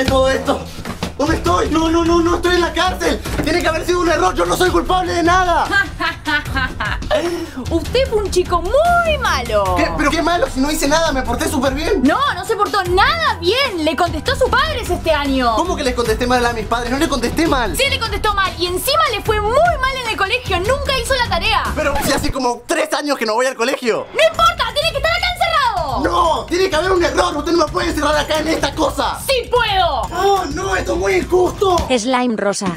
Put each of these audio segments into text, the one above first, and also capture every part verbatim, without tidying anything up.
es todo esto? ¿Dónde estoy? No, no, no, no estoy en la cárcel. Tiene que haber sido un error, yo no soy culpable de nada. Usted fue un chico muy malo. ¿Qué? ¿Pero qué malo? Si no hice nada, me porté súper bien. No, no se portó nada bien. Le contestó a sus padres este año. ¿Cómo que les contesté mal a mis padres? No le contesté mal. Sí, le contestó mal. Y encima le fue muy mal en el colegio. Nunca hizo la tarea. Pero si hace como tres años que no voy al colegio. No importa, tiene que estar acá encerrado. No, tiene que haber un error. Usted no me puede encerrar acá en esta cosa. Sí puedo. Oh, no, esto es muy injusto. Slime rosa.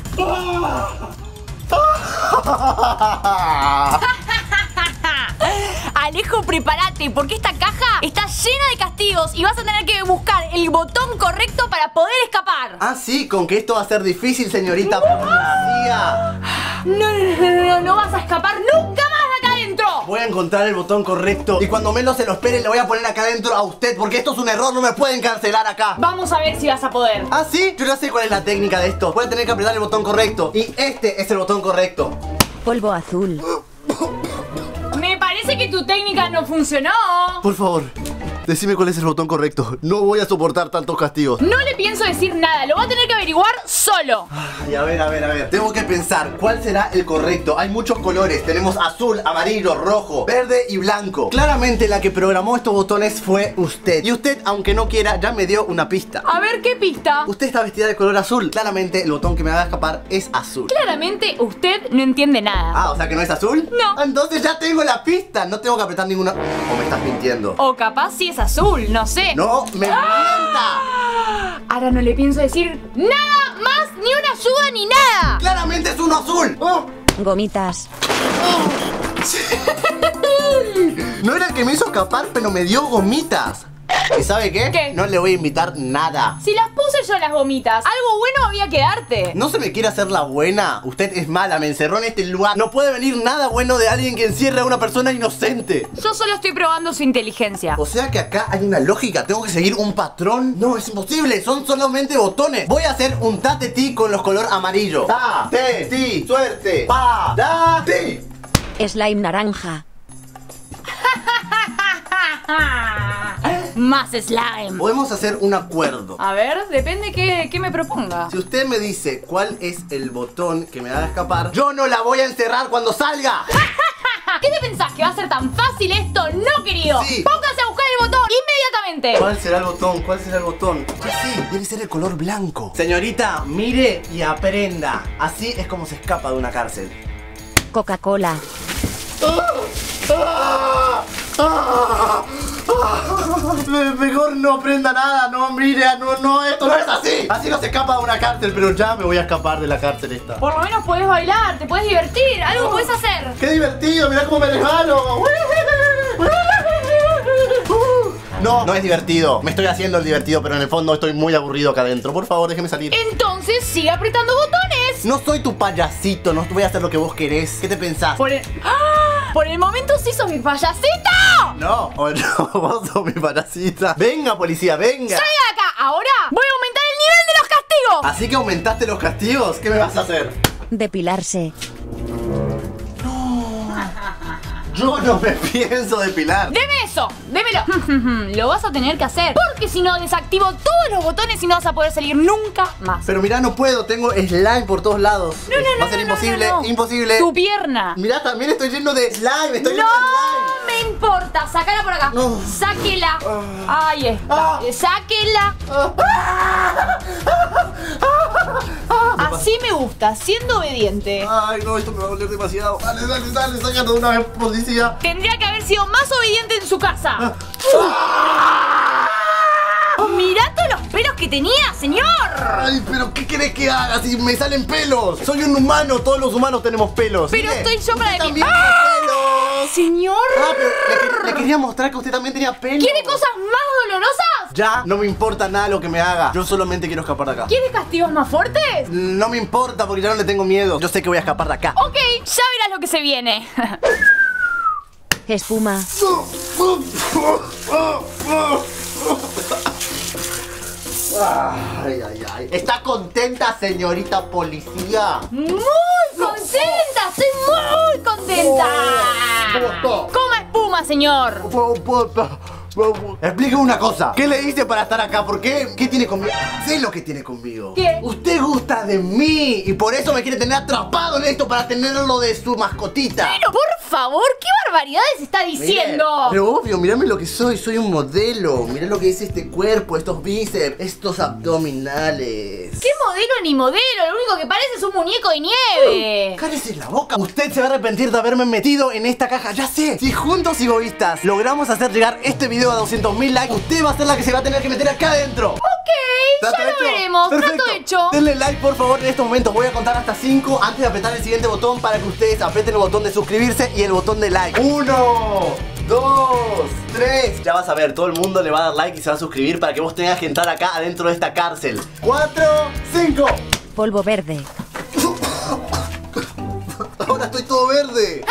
Alejo, prepárate, porque esta caja está llena de castigos y vas a tener que buscar el botón correcto para poder escapar. Ah, sí, con que esto va a ser difícil, señorita policía. No, no, no, no, no vas a escapar nunca más de acá adentro. Voy a encontrar el botón correcto y cuando menos se lo espere le voy a poner acá adentro a usted, porque esto es un error, no me pueden cancelar acá. Vamos a ver si vas a poder. Ah, sí, yo no sé cuál es la técnica de esto. Voy a tener que apretar el botón correcto y este es el botón correcto. Polvo azul. Parece que tu técnica no funcionó. Por favor, decime cuál es el botón correcto. No voy a soportar tantos castigos. No le pienso decir nada, lo va a tener que averiguar solo. Ay, a ver, a ver, a ver. Tengo que pensar cuál será el correcto. Hay muchos colores, tenemos azul, amarillo, rojo, verde y blanco. Claramente la que programó estos botones fue usted. Y usted, aunque no quiera, ya me dio una pista. A ver, ¿qué pista? Usted está vestida de color azul. Claramente el botón que me va a escapar es azul. Claramente usted no entiende nada. Ah, o sea que no es azul. No. Entonces ya tengo la pista, no tengo que apretar ninguna. O me estás mintiendo. O capaz sí es azul, no sé. ¡No me ¡Ah! mienta! Ahora no le pienso decir nada más, ni una ayuda, ni nada. Claramente es uno azul. ¡Oh! Gomitas. ¡Oh! Sí. No era el que me hizo escapar, pero me dio gomitas. ¿Y sabe qué? ¿Qué? No le voy a invitar nada. Si las puse yo las gomitas, algo bueno había que darte. No se me quiere hacer la buena. Usted es mala, me encerró en este lugar. No puede venir nada bueno de alguien que encierra a una persona inocente. Yo solo estoy probando su inteligencia. O sea que acá hay una lógica, tengo que seguir un patrón. No, es imposible, son solamente botones. Voy a hacer un tatetí con los color amarillo. Ta, te, ti, suerte, pa, da, ti. Slime naranja. Más slime. Podemos hacer un acuerdo. A ver, depende qué, qué me proponga. Si usted me dice cuál es el botón que me va a escapar, yo no la voy a encerrar cuando salga. ¿Qué te pensás? ¿Que va a ser tan fácil esto? No, querido. Sí. Póngase a buscar el botón inmediatamente. ¿Cuál será el botón? ¿Cuál será el botón? Sí, debe ser el color blanco. Señorita, mire y aprenda. Así es como se escapa de una cárcel. Coca-Cola. ¡Ah! ¡Ah! ¡Ah! Mejor no aprenda nada, no mire, no, no, esto no es así. Así no se escapa de una cárcel, pero ya me voy a escapar de la cárcel esta. Por lo menos podés bailar, te podés divertir, algo podés hacer. ¡Qué divertido! Mirá cómo me resbalo. No, no es divertido. Me estoy haciendo el divertido, pero en el fondo estoy muy aburrido acá adentro. Por favor, déjeme salir. Entonces sigue apretando botones. No soy tu payasito, no voy a hacer lo que vos querés. ¿Qué te pensás? Por el... ¡Ah! Por el momento sí sos mi payasito. No, oh, no, vos sos mi payasita. Venga, policía, venga. Soy de acá, ahora voy a aumentar el nivel de los castigos. ¿Así que aumentaste los castigos? ¿Qué me vas a hacer? Depilarse. No. Yo no me pienso depilar. Deme eso, démelo. Lo vas a tener que hacer, porque si no desactivo todos los botones y no vas a poder salir nunca más. Pero mirá, no puedo, tengo slime por todos lados. No, no, no. Va a ser no, imposible, no, no. imposible. Tu pierna. Mirá, también estoy lleno de slime, estoy lleno de slime. No me importa, sácala por acá. No. Sáquela. Ah. Ahí está. Ah. Sáquela. Ah. Ah. Ah. Así me gusta, siendo obediente. Ay, no, esto me va a doler demasiado. Dale, dale, dale, sácalo de una vez, policía. Tendría que haber sido más obediente en su casa. Ah. ¡Ah! ¡Mirá todos los pelos que tenía, señor! Ay, pero ¿qué querés que haga si me salen pelos? Soy un humano, todos los humanos tenemos pelos. Pero ¿sí? estoy yo para de mi... ¡Ah! pelos. ¡Señor! Ah, pero le, le quería mostrar que usted también tenía pelos. ¿Quiere cosas más dolorosas? Ya, no me importa nada lo que me haga. Yo solamente quiero escapar de acá. ¿Quieres castigos más fuertes? No me importa, porque ya no le tengo miedo. Yo sé que voy a escapar de acá. Ok, ya verás lo que se viene. Espuma. Ay, ay, ay. ¿Está contenta, señorita policía? Muy contenta, estoy muy contenta. ¿Cómo está? Coma espuma, señor. Explica una cosa. ¿Qué le hice para estar acá? ¿Por qué? ¿Qué tiene conmigo? Sé lo que tiene conmigo. ¿Qué? Usted gusta de mí y por eso me quiere tener atrapado en esto para tenerlo de su mascotita. Pero por favor, ¿qué barbaridades está diciendo? Mirá, pero obvio, mirame lo que soy. Soy un modelo. Mirá lo que es este cuerpo, estos bíceps, estos abdominales. ¿Qué modelo ni modelo? Lo único que parece es un muñeco de nieve. Cállese la boca. Usted se va a arrepentir de haberme metido en esta caja. Ya sé. Si juntos y egoístas logramos hacer llegar este video a doscientos mil likes, usted va a ser la que se va a tener que meter acá adentro. Ok, ya lo veremos. Perfecto. Trato hecho. Denle like por favor en estos momentos. Voy a contar hasta cinco antes de apretar el siguiente botón para que ustedes aprieten el botón de suscribirse y el botón de like. uno, dos, tres. Ya vas a ver, todo el mundo le va a dar like y se va a suscribir para que vos tengas que entrar acá adentro de esta cárcel. cuatro, cinco. Polvo verde. Ahora estoy todo verde.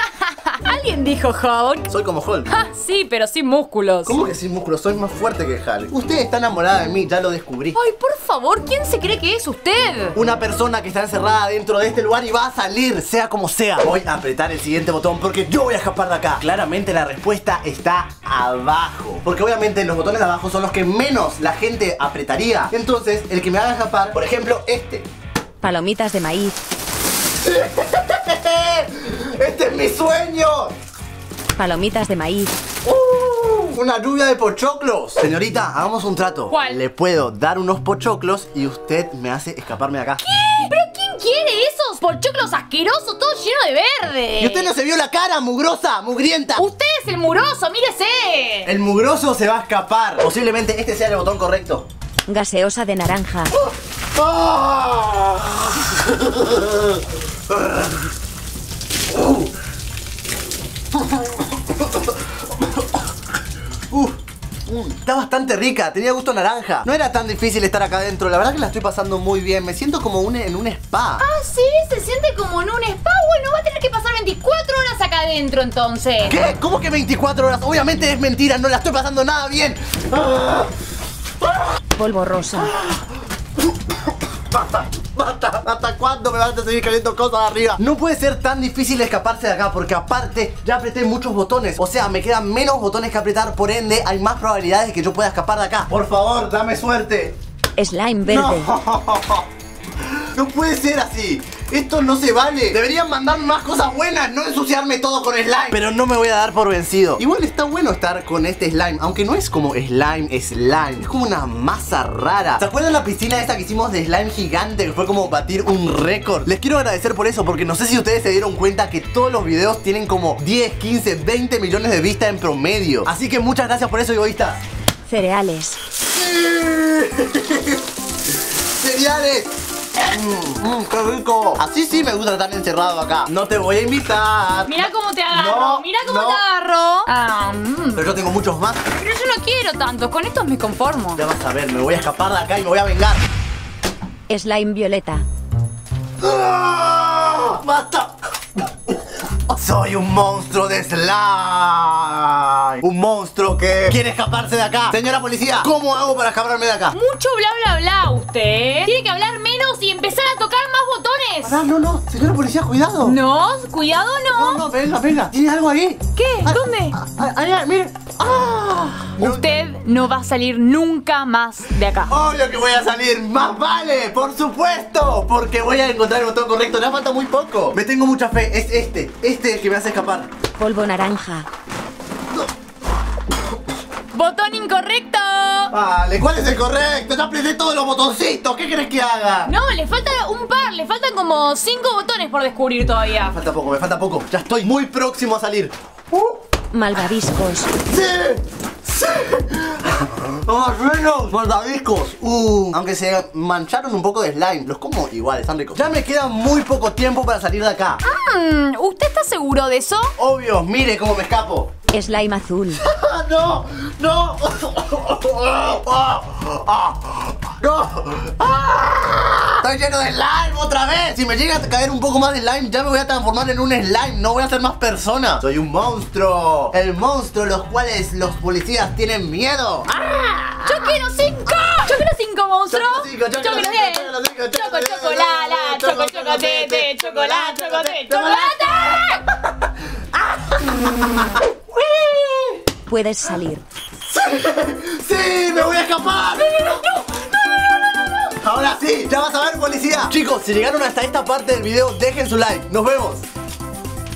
¿Alguien dijo Hulk? Soy como Hulk. Ah, sí, pero sin músculos. ¿Cómo que sin músculos? Soy más fuerte que Hulk. Usted está enamorada de mí, ya lo descubrí. Ay, por favor, ¿quién se cree que es usted? Una persona que está encerrada dentro de este lugar y va a salir, sea como sea. Voy a apretar el siguiente botón porque yo voy a escapar de acá. Claramente la respuesta está abajo, porque obviamente los botones de abajo son los que menos la gente apretaría. Entonces, el que me haga escapar, por ejemplo, este. Palomitas de maíz. ¡Este es mi sueño! Palomitas de maíz. uh, Una lluvia de pochoclos. Señorita, hagamos un trato. ¿Cuál? Le puedo dar unos pochoclos y usted me hace escaparme de acá. ¿Qué? ¿Pero quién quiere esos pochoclos asquerosos, todo lleno de verde? Y usted no se vio la cara, mugrosa, mugrienta. Usted es el mugroso, mírese. El mugroso se va a escapar. Posiblemente este sea el botón correcto. Gaseosa de naranja. uh, oh. Uh. Uh. Uh. Está bastante rica, tenía gusto a naranja. No era tan difícil estar acá adentro, la verdad que la estoy pasando muy bien. Me siento como un, en un spa. Ah, sí, se siente como en un spa. Bueno, va a tener que pasar veinticuatro horas acá adentro entonces. ¿Qué? ¿Cómo que veinticuatro horas? Obviamente es mentira, no la estoy pasando nada bien. ah. Ah. Polvo rosa. Basta, basta, ¿hasta cuándo me van a seguir cayendo cosas arriba? No puede ser tan difícil escaparse de acá, porque aparte ya apreté muchos botones. O sea, me quedan menos botones que apretar, por ende hay más probabilidades de que yo pueda escapar de acá. Por favor, dame suerte. Slime verde. No, no puede ser así. Esto no se vale. Deberían mandarme más cosas buenas, no ensuciarme todo con slime. Pero no me voy a dar por vencido. Igual está bueno estar con este slime, aunque no es como slime, slime. Es como una masa rara. ¿Se acuerdan la piscina esta que hicimos de slime gigante? Que fue como batir un récord. Les quiero agradecer por eso, porque no sé si ustedes se dieron cuenta que todos los videos tienen como diez, quince, veinte millones de vistas en promedio. Así que muchas gracias por eso, egoístas. Cereales. Cereales. Mmm, mm, qué rico. Así sí me gusta estar encerrado acá. No te voy a invitar. Mirá cómo te agarro, no, mirá cómo no. te agarro. Ah, mm. Pero yo tengo muchos más. Pero yo no quiero tantos, con estos me conformo. Ya vas a ver, me voy a escapar de acá y me voy a vengar. Slime violeta. ¡Ah! ¡Basta! Soy un monstruo de slime. Un monstruo que quiere escaparse de acá. Señora policía, ¿cómo hago para escaparme de acá? Mucho bla bla bla usted. Tiene que hablar menos y empezar a tocar más botones. Pará, no, no, señora policía, cuidado. No, cuidado no. No, no, venga, venga, tiene algo ahí. ¿Qué? Ay, ¿dónde? Ay, ay, ay, mire. Ah, usted no va a salir nunca más de acá. Obvio que voy a salir, más vale, por supuesto, porque voy a encontrar el botón correcto. Le falta muy poco. Me tengo mucha fe, es este, este el que me hace escapar. Polvo naranja. No. Botón incorrecto. Vale, ¿cuál es el correcto? Ya apreté todos los botoncitos, ¿qué crees que haga? No, le falta un par, le faltan como cinco botones por descubrir todavía. Me falta poco, me falta poco, ya estoy muy próximo a salir. Uh. Malvaviscos. ¡Sí! ¡Sí! ¡Oh, buenos! Malvaviscos. Uh, aunque se mancharon un poco de slime, los como igual, están ricos. Ya me queda muy poco tiempo para salir de acá. Mm, ¿usted está seguro de eso? Obvio, mire cómo me escapo. Slime azul. ¡No! ¡No! ¡No! ¡Ah! ¡Estoy lleno de slime otra vez! Si me llega a caer un poco más de slime, ya me voy a transformar en un slime. No voy a ser más persona. Soy un monstruo. El monstruo los cuales los policías tienen miedo. ¡Ah! ¡Yo quiero cinco! ¡Yo quiero cinco, monstruo! ¡Yo quiero cinco! ¡Yo quiero cinco! ¡Choco, chocolala! ¡Choco, chocotete! ¡Chocolate, chocolate! ¡Chocolate! ¡Puedes salir! ¡Sí! ¡Me voy a escapar! ¡No, no, no! ¡No, no, no, no! ¡Ahora sí! ¡Ya vas a ver, policía! Chicos, si llegaron hasta esta parte del video, dejen su like. ¡Nos vemos!